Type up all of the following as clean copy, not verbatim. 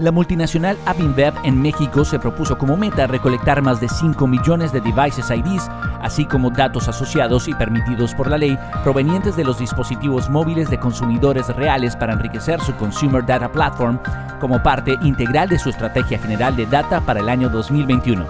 La multinacional AB InBev en México se propuso como meta recolectar más de 5 millones de devices IDs, así como datos asociados y permitidos por la ley provenientes de los dispositivos móviles de consumidores reales para enriquecer su Consumer Data Platform como parte integral de su estrategia general de data para el año 2021.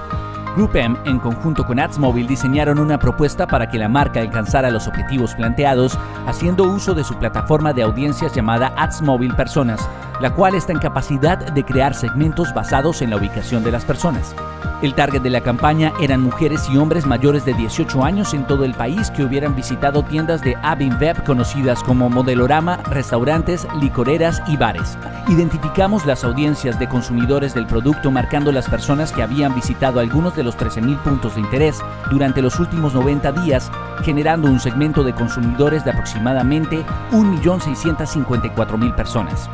GroupM, en conjunto con Adsmovil, diseñaron una propuesta para que la marca alcanzara los objetivos planteados, haciendo uso de su plataforma de audiencias llamada Adsmovil Personas, la cual está en capacidad de crear segmentos basados en la ubicación de las personas. El target de la campaña eran mujeres y hombres mayores de 18 años en todo el país que hubieran visitado tiendas de AB InBev conocidas como Modelorama, restaurantes, licoreras y bares. Identificamos las audiencias de consumidores del producto marcando las personas que habían visitado algunos de los 13.000 puntos de interés durante los últimos 90 días, generando un segmento de consumidores de aproximadamente 1.654.000 personas.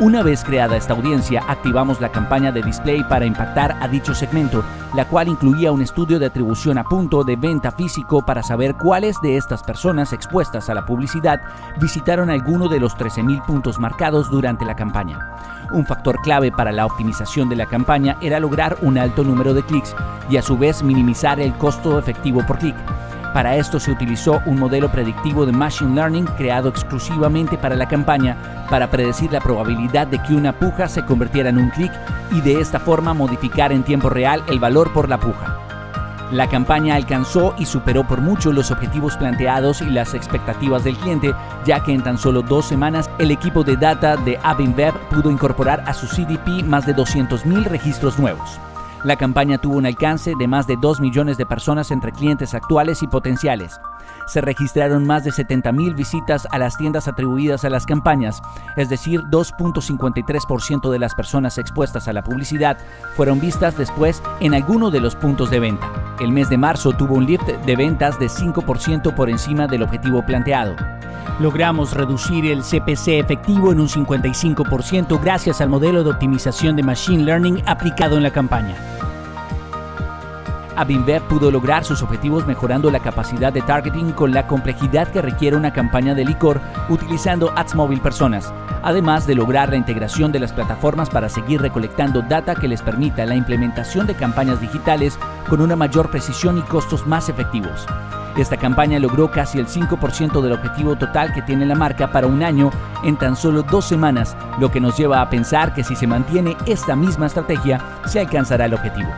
Una vez creada esta audiencia, activamos la campaña de display para impactar a dicho segmento, la cual incluía un estudio de atribución a punto de venta físico para saber cuáles de estas personas expuestas a la publicidad visitaron alguno de los 13.000 puntos marcados durante la campaña. Un factor clave para la optimización de la campaña era lograr un alto número de clics y a su vez minimizar el costo efectivo por clic. Para esto se utilizó un modelo predictivo de Machine Learning creado exclusivamente para la campaña para predecir la probabilidad de que una puja se convirtiera en un clic y de esta forma modificar en tiempo real el valor por la puja. La campaña alcanzó y superó por mucho los objetivos planteados y las expectativas del cliente, ya que en tan solo 2 semanas el equipo de data de AB InBev pudo incorporar a su CDP más de 200.000 registros nuevos. La campaña tuvo un alcance de más de 2 millones de personas entre clientes actuales y potenciales. Se registraron más de 70.000 visitas a las tiendas atribuidas a las campañas, es decir, 2.53% de las personas expuestas a la publicidad fueron vistas después en alguno de los puntos de venta. El mes de marzo tuvo un lift de ventas de 5% por encima del objetivo planteado. Logramos reducir el CPC efectivo en un 55% gracias al modelo de optimización de Machine Learning aplicado en la campaña. AB InBev pudo lograr sus objetivos mejorando la capacidad de targeting con la complejidad que requiere una campaña de licor utilizando Adsmovil Personas, además de lograr la integración de las plataformas para seguir recolectando data que les permita la implementación de campañas digitales con una mayor precisión y costos más efectivos. Esta campaña logró casi el 5% del objetivo total que tiene la marca para un año en tan solo 2 semanas, lo que nos lleva a pensar que si se mantiene esta misma estrategia, se alcanzará el objetivo.